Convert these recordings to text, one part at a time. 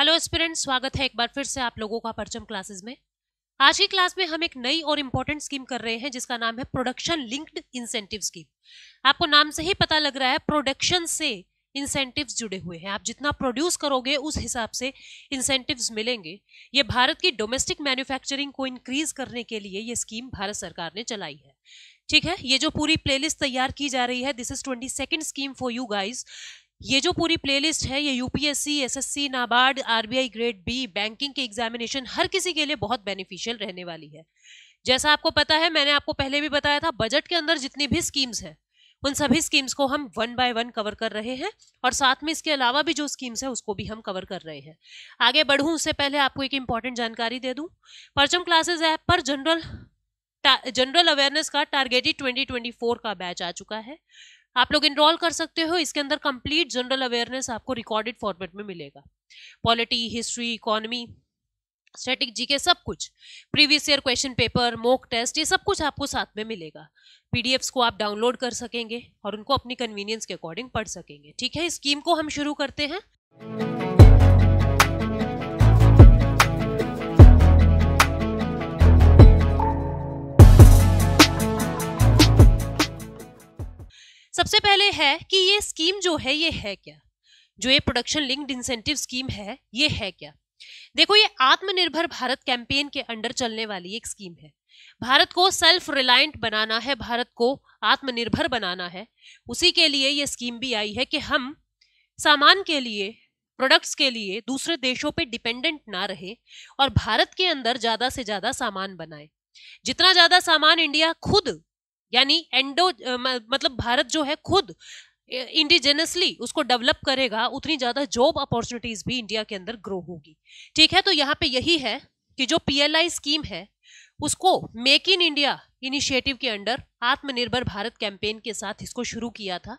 Hello students, स्वागत है एक बार फिर से आप लोगों का परचम क्लासेस में। आज की क्लास में हम एक नई और इम्पोर्टेंट स्कीम कर रहे हैं जिसका नाम है प्रोडक्शन लिंक्ड इंसेंटिव स्कीम। आपको नाम से ही पता लग रहा है प्रोडक्शन से इंसेंटिव्स जुड़े हुए हैं। आप जितना प्रोड्यूस करोगे उस हिसाब से इंसेंटिव्स मिलेंगे। ये भारत की डोमेस्टिक मैन्युफैक्चरिंग को इंक्रीज करने के लिए ये स्कीम भारत सरकार ने चलाई है। ठीक है, ये जो पूरी प्लेलिस्ट तैयार की जा रही है, this is 22nd scheme for you guys. ये जो पूरी प्लेलिस्ट है ये UPSC, SSC, NABARD, RBI grade B, banking के एग्जामिनेशन हर किसी के लिए बहुत बेनिफिशियल रहने वाली है। जैसा आपको पता है, मैंने आपको पहले भी बताया था, बजट के अंदर जितनी भी स्कीम्स हैं उन सभी स्कीम्स को हम 1 by 1 कवर कर रहे हैं और साथ में इसके अलावा भी जो स्कीम्स हैं उसको भी हम कवर कर रहे हैं। आगे बढ़ूँ उससे पहले आपको एक इम्पॉर्टेंट जानकारी दे दूँ। परचम क्लासेस ऐप पर जनरल अवेयरनेस का टारगेटेड 2024 का बैच आ चुका है। आप लोग इनरोल कर सकते हो। इसके अंदर कंप्लीट जनरल अवेयरनेस आपको रिकॉर्डेड फॉर्मेट में मिलेगा। Polity, history, economy, static GK, सब कुछ, previous year question paper, mock test, ये सब कुछ आपको साथ में मिलेगा। पीडीएफ्स को आप डाउनलोड कर सकेंगे और उनको अपनी कन्वीनियंस के अकॉर्डिंग पढ़ सकेंगे। ठीक है, इस स्कीम को हम शुरू करते हैं। सबसे पहले है कि ये स्कीम जो है ये है क्या, जो ये प्रोडक्शन लिंक्ड इंसेंटिव स्कीम है ये है क्या। देखो, ये आत्मनिर्भर भारत कैंपेन के अंडर चलने वाली एक स्कीम है। भारत को सेल्फ रिलायंट बनाना है, भारत को आत्मनिर्भर बनाना है, उसी के लिए ये स्कीम भी आई है कि हम सामान के लिए, प्रोडक्ट्स के लिए दूसरे देशों पर डिपेंडेंट ना रहे और भारत के अंदर ज़्यादा से ज़्यादा सामान बनाए। जितना ज़्यादा सामान इंडिया खुद, यानी मतलब भारत जो है खुद इंडिजिनसली उसको डेवलप करेगा, उतनी ज़्यादा जॉब अपॉर्चुनिटीज भी इंडिया के अंदर ग्रो होगी। ठीक है, तो यहाँ पे यही है कि जो पीएलआई स्कीम है उसको मेक इन इंडिया इनिशिएटिव के अंडर आत्मनिर्भर भारत कैंपेन के साथ इसको शुरू किया था।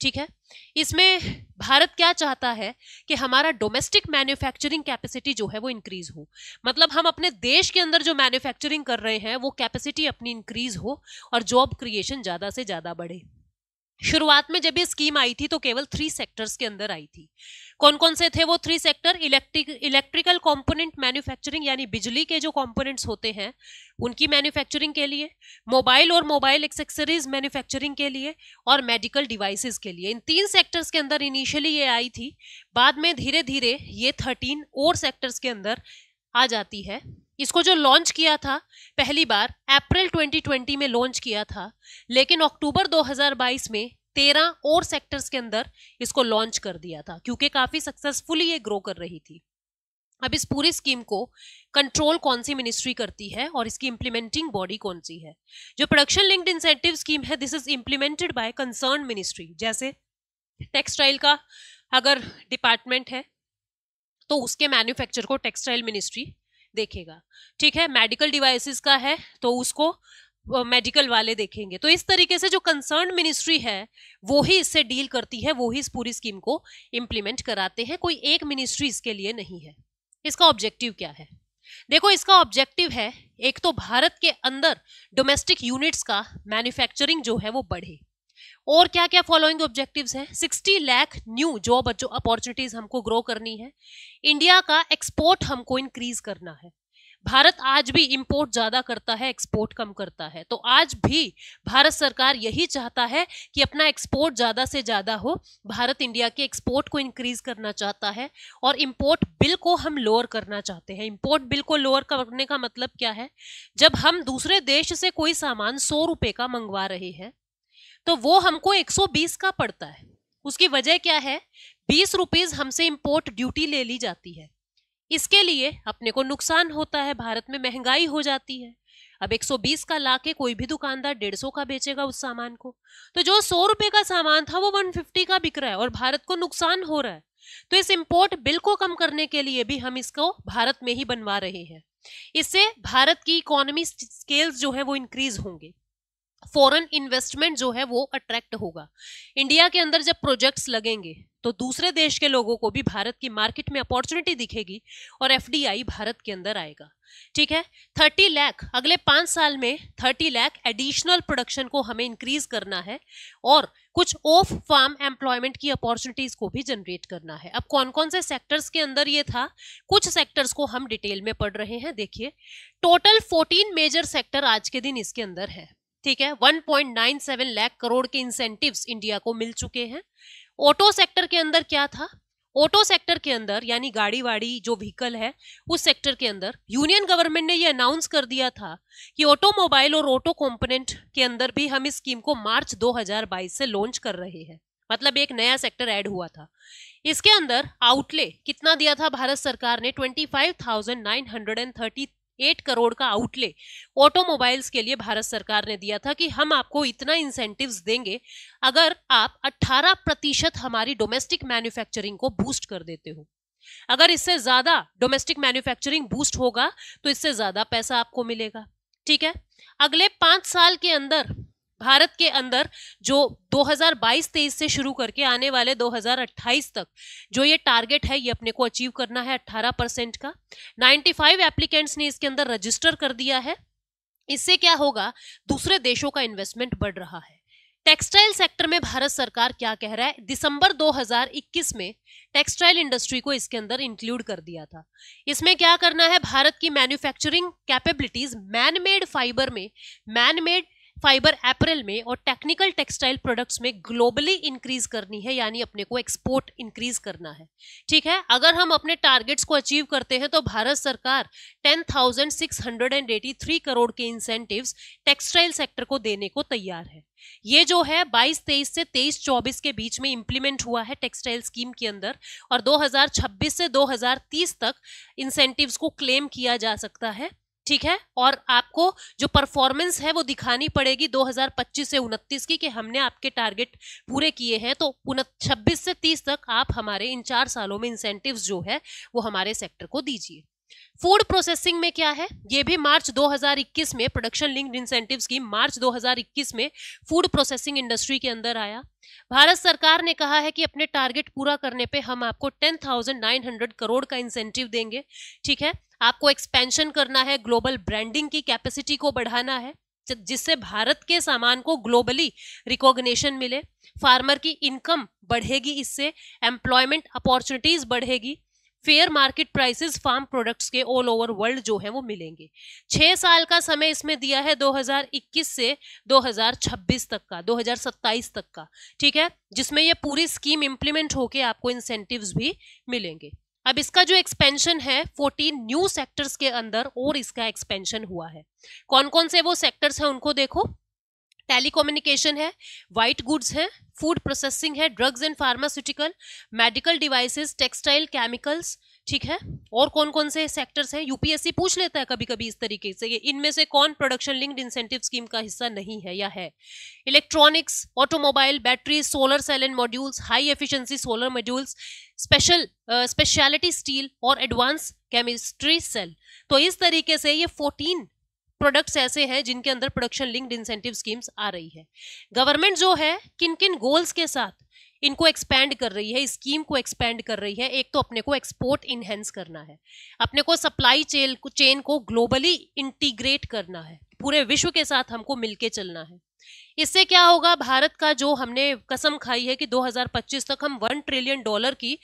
ठीक है, इसमें भारत क्या चाहता है कि हमारा डोमेस्टिक मैन्युफैक्चरिंग कैपेसिटी जो है वो इंक्रीज हो। मतलब हम अपने देश के अंदर जो मैन्युफैक्चरिंग कर रहे हैं वो कैपेसिटी अपनी इंक्रीज हो और जॉब क्रिएशन ज़्यादा से ज़्यादा बढ़े। शुरुआत में जब ये स्कीम आई थी तो केवल 3 सेक्टर्स के अंदर आई थी। कौन कौन से थे वो 3 सेक्टर? इलेक्ट्रिकल कंपोनेंट मैन्युफैक्चरिंग, यानी बिजली के जो कंपोनेंट्स होते हैं उनकी मैन्युफैक्चरिंग के लिए, मोबाइल और मोबाइल एक्सेसरीज मैन्युफैक्चरिंग के लिए और मेडिकल डिवाइसेस के लिए। इन 3 सेक्टर्स के अंदर इनिशियली ये आई थी। बाद में धीरे धीरे ये 13 और सेक्टर्स के अंदर आ जाती है। इसको जो लॉन्च किया था पहली बार अप्रैल 2020 में लॉन्च किया था, लेकिन अक्टूबर 2022 में 13 और सेक्टर्स के अंदर इसको लॉन्च कर दिया था क्योंकि काफ़ी सक्सेसफुली ये ग्रो कर रही थी। अब इस पूरी स्कीम को कंट्रोल कौन सी मिनिस्ट्री करती है और इसकी इम्प्लीमेंटिंग बॉडी कौन सी है? जो प्रोडक्शन लिंक्ड इंसेंटिव स्कीम है this is implemented by concern ministry. जैसे टेक्सटाइल का अगर डिपार्टमेंट है तो उसके मैन्युफैक्चर को टेक्सटाइल मिनिस्ट्री देखेगा। ठीक है, मेडिकल डिवाइसेस का है तो उसको मेडिकल वाले देखेंगे। तो इस तरीके से जो कंसर्न मिनिस्ट्री है वो ही इससे डील करती है, वो ही इस पूरी स्कीम को इम्प्लीमेंट कराते हैं। कोई एक मिनिस्ट्री इसके लिए नहीं है। इसका ऑब्जेक्टिव क्या है? देखो, इसका ऑब्जेक्टिव है एक तो भारत के अंदर डोमेस्टिक यूनिट्स का मैन्युफैक्चरिंग जो है वो बढ़े। और क्या क्या फॉलोइंग ऑब्जेक्टिव्स हैं? 60 लाख न्यू जॉब अपॉर्चुनिटीज हमको ग्रो करनी है। इंडिया का एक्सपोर्ट हमको इंक्रीज करना है। भारत आज भी इंपोर्ट ज़्यादा करता है, एक्सपोर्ट कम करता है। तो आज भी भारत सरकार यही चाहता है कि अपना एक्सपोर्ट ज़्यादा से ज़्यादा हो। भारत इंडिया के एक्सपोर्ट को इंक्रीज करना चाहता है और इंपोर्ट बिल को हम लोअर करना चाहते हैं। इंपोर्ट बिल को लोअर करने का मतलब क्या है? जब हम दूसरे देश से कोई सामान 100 रुपये का मंगवा रहे हैं तो वो हमको 120 का पड़ता है। उसकी वजह क्या है? 20 रुपीज़ हमसे इम्पोर्ट ड्यूटी ले ली जाती है। इसके लिए अपने को नुकसान होता है, भारत में महंगाई हो जाती है। अब 120 का लाके कोई भी दुकानदार 150 का बेचेगा उस सामान को, तो जो 100 रुपये का सामान था वो 150 का बिक रहा है और भारत को नुकसान हो रहा है। तो इस इम्पोर्ट बिल को कम करने के लिए भी हम इसको भारत में ही बनवा रहे हैं। इससे भारत की इकोनॉमी स्केल्स जो है वो इंक्रीज होंगे। फॉरेन इन्वेस्टमेंट जो है वो अट्रैक्ट होगा। इंडिया के अंदर जब प्रोजेक्ट्स लगेंगे तो दूसरे देश के लोगों को भी भारत की मार्केट में अपॉर्चुनिटी दिखेगी और एफडीआई भारत के अंदर आएगा। ठीक है, 30 लाख अगले 5 साल में 30 लाख एडिशनल प्रोडक्शन को हमें इंक्रीज करना है और कुछ ऑफ फार्म एम्प्लॉयमेंट की अपॉर्चुनिटीज को भी जनरेट करना है। अब कौन कौन से सेक्टर्स के अंदर ये था, कुछ सेक्टर्स को हम डिटेल में पढ़ रहे हैं। देखिए टोटल 14 मेजर सेक्टर आज के दिन इसके अंदर है, ठीक है। 1.97 लाख करोड़ के इंसेंटिव्स इंडिया को मिल चुके हैं। ऑटो सेक्टर के अंदर क्या था, ऑटो सेक्टर के अंदर यानी गाड़ी वाड़ी जो व्हीकल है उस सेक्टर के अंदर यूनियन गवर्नमेंट ने ये अनाउंस कर दिया था कि ऑटोमोबाइल और ऑटो कंपोनेंट के अंदर भी हम इस स्कीम को मार्च 2022 से लॉन्च कर रहे हैं, मतलब एक नया सेक्टर ऐड हुआ था। इसके अंदर आउटले कितना दिया था भारत सरकार ने, 25,938 करोड़ का आउटले ऑटोमोबाइल्स के लिए भारत सरकार ने दिया था कि हम आपको इतना इंसेंटिव्स देंगे अगर आप 18% हमारी डोमेस्टिक मैन्युफैक्चरिंग को बूस्ट कर देते हो। अगर इससे ज्यादा डोमेस्टिक मैन्युफैक्चरिंग बूस्ट होगा तो इससे ज्यादा पैसा आपको मिलेगा, ठीक है। अगले 5 साल के अंदर भारत के अंदर जो 2022-23 से शुरू करके आने वाले 2028 तक जो ये टारगेट है ये अपने को अचीव करना है 18% का। 95 एप्लीकेंट्स ने इसके अंदर रजिस्टर कर दिया है। इससे क्या होगा, दूसरे देशों का इन्वेस्टमेंट बढ़ रहा है। टेक्सटाइल सेक्टर में भारत सरकार क्या कह रहा है, दिसंबर 2021 में टेक्सटाइल इंडस्ट्री को इसके अंदर इंक्लूड कर दिया था। इसमें क्या करना है, भारत की मैन्युफैक्चरिंग कैपेबिलिटीज मैनमेड फाइबर में, मैनमेड फाइबर एपरल में और टेक्निकल टेक्सटाइल प्रोडक्ट्स में ग्लोबली इंक्रीज करनी है, यानी अपने को एक्सपोर्ट इंक्रीज करना है, ठीक है। अगर हम अपने टारगेट्स को अचीव करते हैं तो भारत सरकार 10,683 करोड़ के इंसेंटिव्स टेक्सटाइल सेक्टर को देने को तैयार है। ये जो है 22-23 से 23-24 के बीच में इंप्लीमेंट हुआ है टेक्सटाइल स्कीम के अंदर, और 2026 से 2030 तक इंसेंटिव्स को क्लेम किया जा सकता है, ठीक है। और आपको जो परफॉर्मेंस है वो दिखानी पड़ेगी 2025 से 29 की कि हमने आपके टारगेट पूरे किए हैं, तो 26 से 30 तक आप हमारे इन 4 सालों में इंसेंटिव्स जो है वो हमारे सेक्टर को दीजिए। फूड प्रोसेसिंग में क्या है, ये भी मार्च 2021 में production linked incentive scheme March 2021 में फूड प्रोसेसिंग इंडस्ट्री के अंदर आया। भारत सरकार ने कहा है कि अपने टारगेट पूरा करने पे हम आपको 10,900 करोड़ का इंसेंटिव देंगे, ठीक है। आपको एक्सपेंशन करना है, ग्लोबल ब्रांडिंग की कैपेसिटी को बढ़ाना है जिससे भारत के सामान को ग्लोबली रिकॉग्निशन मिले, फार्मर की इनकम बढ़ेगी, इससे एम्प्लॉयमेंट अपॉर्चुनिटीज बढ़ेगी, fair market prices farm products के ऑल ओवर वर्ल्ड जो है वो मिलेंगे। 6 साल का समय इसमें दिया है 2021 से 2026 तक का, 2027 तक का, ठीक है, जिसमें ये पूरी स्कीम इम्प्लीमेंट होके आपको इंसेंटिव्स भी मिलेंगे। अब इसका जो एक्सपेंशन है 14 न्यू सेक्टर्स के अंदर और इसका एक्सपेंशन हुआ है। कौन कौन से वो सेक्टर्स हैं उनको देखो, टेलीकम्युनिकेशन है, वाइट गुड्स है, फूड प्रोसेसिंग है, drugs and pharmaceutical, medical devices, textile, chemicals, ठीक है। और कौन कौन से सेक्टर्स हैं, यूपीएससी पूछ लेता है कभी कभी इस तरीके से कि इनमें से कौन प्रोडक्शन लिंक्ड इंसेंटिव स्कीम का हिस्सा नहीं है या है। Electronics, automobile, battery, solar cell and modules, high efficiency solar modules, speciality steel और एडवांस केमिस्ट्री सेल। तो इस तरीके से ये 14 प्रोडक्ट्स ऐसे हैं जिनके अंदर प्रोडक्शन लिंक्ड इंसेंटिव स्कीम्स आ रही है। गवर्नमेंट जो है किन किन गोल्स के साथ इनको एक्सपैंड कर रही है, इस स्कीम को एक्सपैंड कर रही है। एक तो अपने को एक्सपोर्ट इनहेंस करना है, अपने को सप्लाई चेन को ग्लोबली इंटीग्रेट करना है, पूरे विश्व के साथ हमको मिलके चलना है। इससे क्या होगा, भारत का जो हमने कसम खाई है कि 2025 तक हम $1 ट्रिलियन की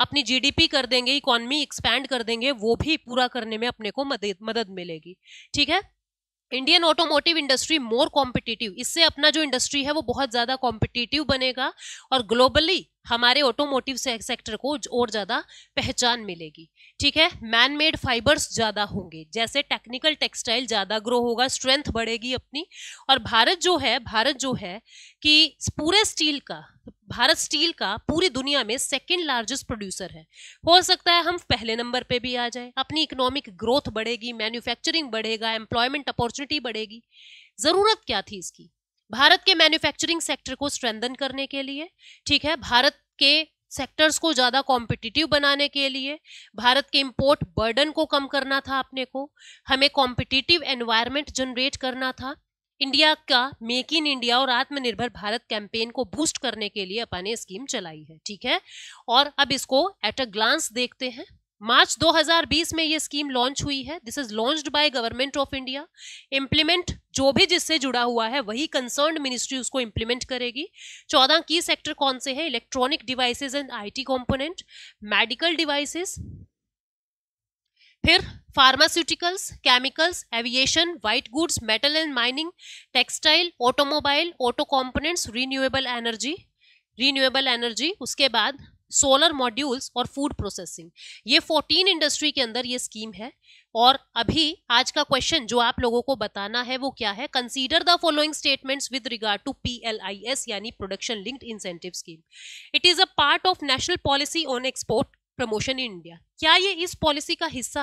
अपनी जीडीपी कर देंगे, इकोनॉमी एक्सपैंड कर देंगे, वो भी पूरा करने में अपने को मदद मिलेगी, ठीक है। Indian automotive industry more competitive, इससे अपना जो इंडस्ट्री है वो बहुत ज़्यादा कॉम्पिटिटिव बनेगा और ग्लोबली हमारे ऑटोमोटिव सेक्टर को और ज़्यादा पहचान मिलेगी, ठीक है। मैन मेड फाइबर्स ज़्यादा होंगे, जैसे टेक्निकल टेक्सटाइल ज़्यादा ग्रो होगा, स्ट्रेंथ बढ़ेगी अपनी। और भारत जो है कि पूरे स्टील का, भारत स्टील का पूरी दुनिया में 2nd लार्जेस्ट प्रोड्यूसर है। हो सकता है हम पहले नंबर पे भी आ जाए, अपनी इकोनॉमिक ग्रोथ बढ़ेगी, मैन्युफैक्चरिंग बढ़ेगा, एम्प्लॉयमेंट अपॉर्चुनिटी बढ़ेगी। ज़रूरत क्या थी इसकी, भारत के मैन्युफैक्चरिंग सेक्टर को स्ट्रेंथन करने के लिए, ठीक है, भारत के सेक्टर्स को ज़्यादा कॉम्पिटिटिव बनाने के लिए, भारत के इम्पोर्ट बर्डन को कम करना था अपने को, हमें कॉम्पिटिटिव एनवायरनमेंट जनरेट करना था। इंडिया का मेक इन इंडिया और आत्मनिर्भर भारत कैंपेन को बूस्ट करने के लिए अपने स्कीम चलाई है, ठीक है। और अब इसको एट अ ग्लांस देखते हैं। मार्च 2020 में ये स्कीम लॉन्च हुई है. This is launched by government of India. Implement जो भी जिससे जुड़ा हुआ है वही कंसर्न्ड मिनिस्ट्री उसको इम्प्लीमेंट करेगी. 14 की सेक्टर कौन से हैं? Electronic devices and IT component, medical devices, फिर pharmaceuticals, chemicals, aviation, white goods, metal and mining, textile, automobile, auto components, renewable energy, उसके बाद सोलर मॉड्यूल्स और फूड प्रोसेसिंग. ये 14 इंडस्ट्री के अंदर ये स्कीम है. और अभी आज का क्वेश्चन जो आप लोगों को बताना है वो क्या है? Consider the following statements with regard to PLIS यानी production linked incentive scheme. It is a part of national policy on export promotion in India. क्या ये इस पॉलिसी का हिस्सा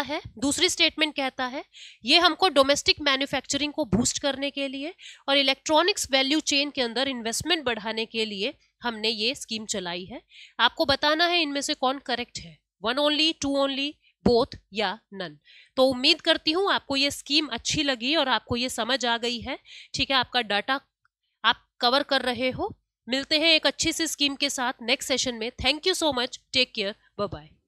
है? दूसरी स्टेटमेंट कहता है ये हमको डोमेस्टिक मैन्युफैक्चरिंग को बूस्ट करने के लिए और इलेक्ट्रॉनिक्स वैल्यू चेन के अंदर इन्वेस्टमेंट बढ़ाने के लिए हमने ये स्कीम चलाई है. आपको बताना है इनमें से कौन करेक्ट है, 1 only, 2 only, बोथ या नन. तो उम्मीद करती हूँ आपको ये स्कीम अच्छी लगी और आपको ये समझ आ गई है. ठीक है, आपका डाटा आप कवर कर रहे हो. मिलते हैं एक अच्छी सी स्कीम के साथ नेक्स्ट सेशन में. Thank you so much. Take care. Bye bye.